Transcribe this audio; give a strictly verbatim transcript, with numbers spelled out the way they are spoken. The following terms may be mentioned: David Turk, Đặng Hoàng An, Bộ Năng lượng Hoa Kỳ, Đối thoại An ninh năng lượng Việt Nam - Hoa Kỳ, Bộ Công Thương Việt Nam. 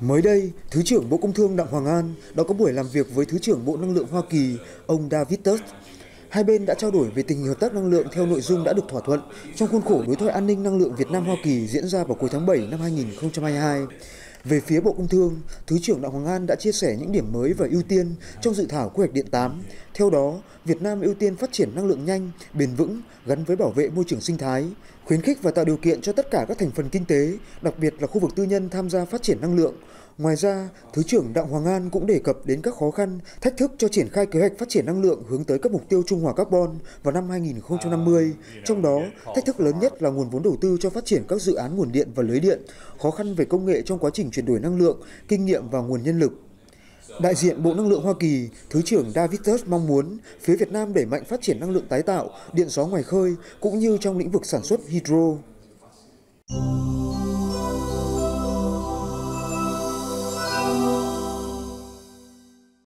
Mới đây, Thứ trưởng Bộ Công Thương Đặng Hoàng An đã có buổi làm việc với Thứ trưởng Bộ Năng lượng Hoa Kỳ, ông David Turk. Hai bên đã trao đổi về tình hình hợp tác năng lượng theo nội dung đã được thỏa thuận trong khuôn khổ đối thoại an ninh năng lượng Việt Nam-Hoa Kỳ diễn ra vào cuối tháng bảy năm hai nghìn không trăm hai mươi hai. Về phía Bộ Công Thương, Thứ trưởng Đặng Hoàng An đã chia sẻ những điểm mới và ưu tiên trong dự thảo quy hoạch điện tám. Theo đó, Việt Nam ưu tiên phát triển năng lượng nhanh, bền vững, gắn với bảo vệ môi trường sinh thái, khuyến khích và tạo điều kiện cho tất cả các thành phần kinh tế, đặc biệt là khu vực tư nhân tham gia phát triển năng lượng. Ngoài ra, Thứ trưởng Đặng Hoàng An cũng đề cập đến các khó khăn, thách thức cho triển khai kế hoạch phát triển năng lượng hướng tới các mục tiêu trung hòa carbon vào năm hai nghìn không trăm năm mươi. Trong đó, thách thức lớn nhất là nguồn vốn đầu tư cho phát triển các dự án nguồn điện và lưới điện, khó khăn về công nghệ trong quá trình chuyển đổi năng lượng, kinh nghiệm và nguồn nhân lực. Đại diện Bộ Năng lượng Hoa Kỳ, Thứ trưởng David Turk mong muốn phía Việt Nam đẩy mạnh phát triển năng lượng tái tạo, điện gió ngoài khơi cũng như trong lĩnh vực sản xuất hydro.